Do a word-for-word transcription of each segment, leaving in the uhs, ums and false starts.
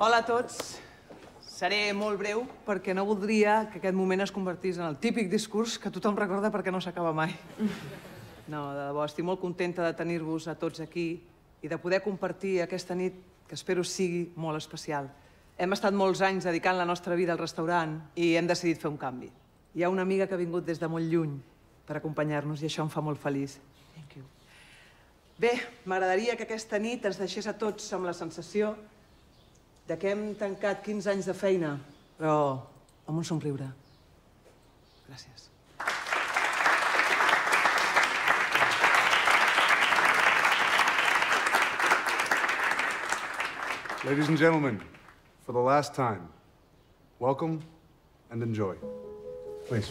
Hola a tots. Seré molt breu perquè no voldria que aquest moment es convertís en el típic discurs que tothom recorda perquè no s'acaba mai. No, de debò, estic molt contenta de tenir-vos a tots aquí i de poder compartir aquesta nit que espero sigui molt especial. Hem estat molts anys dedicant la nostra vida al restaurant i hem decidit fer un canvi. Hi ha una amiga que ha vingut des de molt lluny per acompanyar-nos i això em fa molt feliç. Thank you. Bé, m'agradaria que aquesta nit ens deixés a tots amb la sensació de que hem tancat quinze anys de feina, però amb un somriure. Gràcies. Ladies and gentlemen, for the last time, welcome and enjoy. Please.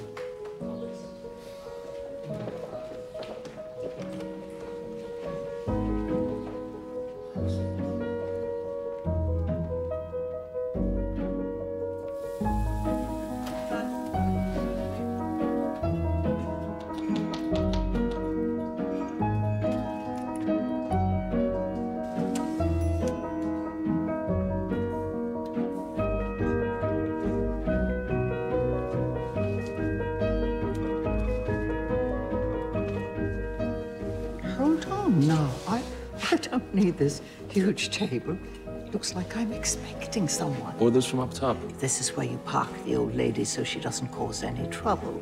No, I, I don't need this huge table. It looks like I'm expecting someone. Orders from up top. This is where you park the old lady so she doesn't cause any trouble.